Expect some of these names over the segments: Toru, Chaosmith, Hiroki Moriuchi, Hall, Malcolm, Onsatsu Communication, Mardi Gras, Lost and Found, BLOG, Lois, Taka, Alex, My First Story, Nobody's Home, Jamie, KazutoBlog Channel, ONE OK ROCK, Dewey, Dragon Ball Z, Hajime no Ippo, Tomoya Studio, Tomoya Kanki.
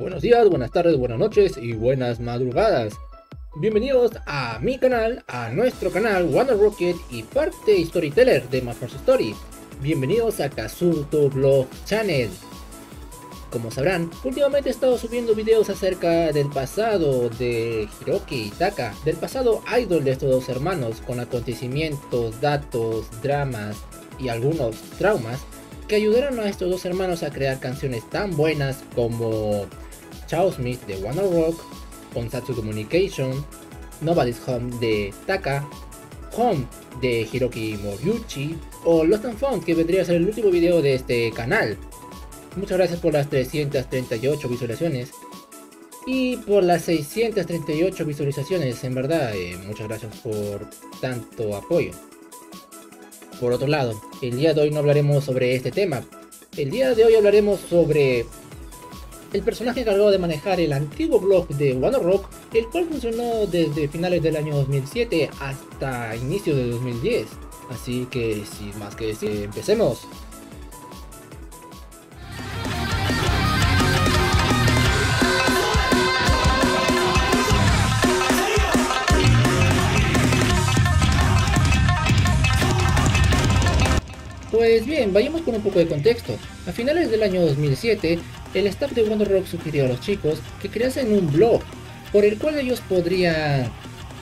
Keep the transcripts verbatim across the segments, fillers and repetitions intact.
Buenos días, buenas tardes, buenas noches y buenas madrugadas. Bienvenidos a mi canal, a nuestro canal One OK Rock y parte Storyteller de My First Story. Bienvenidos a KazutoBlog Channel. Como sabrán, últimamente he estado subiendo videos acerca del pasado de Hiroki y Taka, del pasado idol de estos dos hermanos, con acontecimientos, datos, dramas y algunos traumas que ayudaron a estos dos hermanos a crear canciones tan buenas como Chaosmith de One OK Rock, Onsatsu Communication, Nobody's Home de Taka, Home de Hiroki Moriuchi o Lost and Found, que vendría a ser el último video de este canal. Muchas gracias por las trescientas treinta y ocho visualizaciones y por las seiscientas treinta y ocho visualizaciones, en verdad, eh, muchas gracias por tanto apoyo. Por otro lado, el día de hoy no hablaremos sobre este tema. El día de hoy hablaremos sobre el personaje encargado de manejar el antiguo blog de One OK Rock, el cual funcionó desde finales del año dos mil siete hasta inicios de dos mil diez. Así que sin más que decir, empecemos. Pues bien, vayamos con un poco de contexto. A finales del año dos mil siete, el staff de One OK Rock sugirió a los chicos que creasen un blog por el cual ellos podrían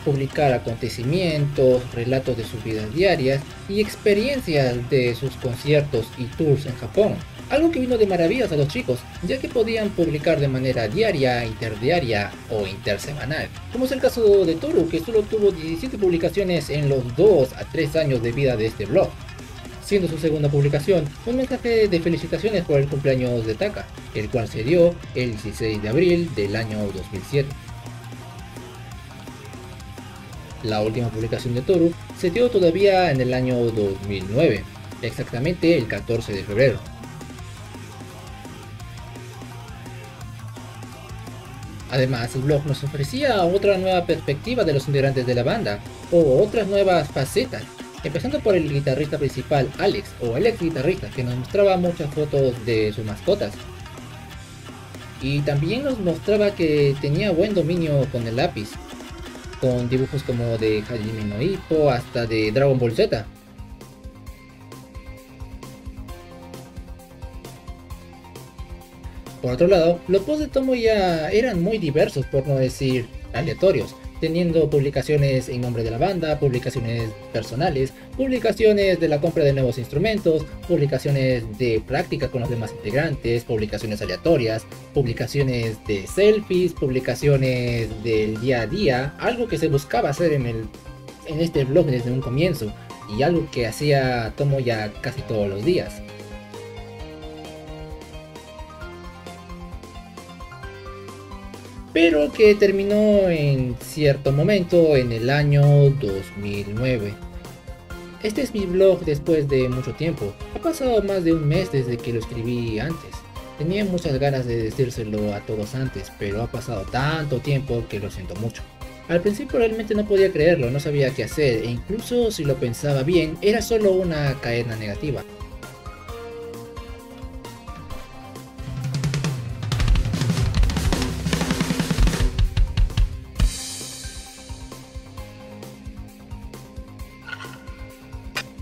publicar acontecimientos, relatos de sus vidas diarias y experiencias de sus conciertos y tours en Japón. Algo que vino de maravillas a los chicos, ya que podían publicar de manera diaria, interdiaria o intersemanal. Como es el caso de Toru, que solo tuvo diecisiete publicaciones en los dos a tres años de vida de este blog. Siendo su segunda publicación un mensaje de felicitaciones por el cumpleaños de Taka, el cual se dio el dieciséis de abril del año dos mil siete. La última publicación de Toru se dio todavía en el año dos mil nueve, exactamente el catorce de febrero. Además, el blog nos ofrecía otra nueva perspectiva de los integrantes de la banda, o otras nuevas facetas. Empezando por el guitarrista principal Alex, o el ex guitarrista, que nos mostraba muchas fotos de sus mascotas. Y también nos mostraba que tenía buen dominio con el lápiz, con dibujos como de Hajime no Ippo hasta de Dragon Ball Z. Por otro lado, los posts de Tomoya eran muy diversos, por no decir aleatorios, teniendo publicaciones en nombre de la banda, publicaciones personales, publicaciones de la compra de nuevos instrumentos, publicaciones de práctica con los demás integrantes, publicaciones aleatorias, publicaciones de selfies, publicaciones del día a día, algo que se buscaba hacer en, el, en este blog desde un comienzo y algo que hacía Tomoya casi todos los días. Pero que terminó en cierto momento en el año dos mil nueve. Este es mi blog después de mucho tiempo. Ha pasado más de un mes desde que lo escribí antes. Tenía muchas ganas de decírselo a todos antes, pero ha pasado tanto tiempo que lo siento mucho. Al principio realmente no podía creerlo, no sabía qué hacer, e incluso si lo pensaba bien, era solo una cadena negativa.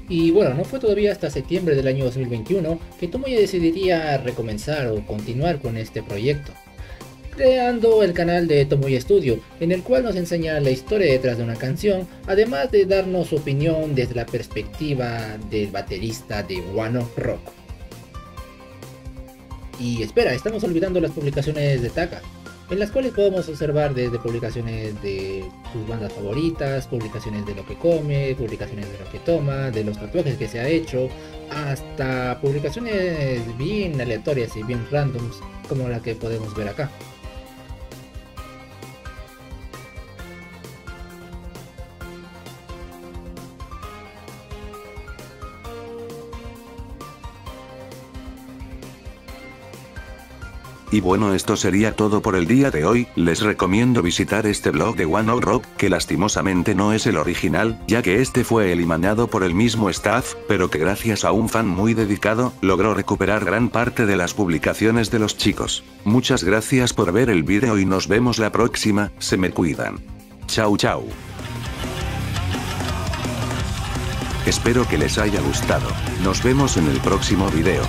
Y bueno, no fue todavía hasta septiembre del año dos mil veintiuno que Tomoya decidiría recomenzar o continuar con este proyecto, creando el canal de Tomoya Studio, en el cual nos enseña la historia detrás de una canción, además de darnos su opinión desde la perspectiva del baterista de One OK Rock. Y espera, estamos olvidando las publicaciones de Taka, en las cuales podemos observar desde publicaciones de sus bandas favoritas, publicaciones de lo que come, publicaciones de lo que toma, de los tatuajes que se ha hecho, hasta publicaciones bien aleatorias y bien randoms como la que podemos ver acá. Y bueno, esto sería todo por el día de hoy. Les recomiendo visitar este blog de One OK Rock, que lastimosamente no es el original, ya que este fue eliminado por el mismo staff, pero que gracias a un fan muy dedicado, logró recuperar gran parte de las publicaciones de los chicos. Muchas gracias por ver el vídeo y nos vemos la próxima, se me cuidan. Chau chau. Espero que les haya gustado. Nos vemos en el próximo vídeo.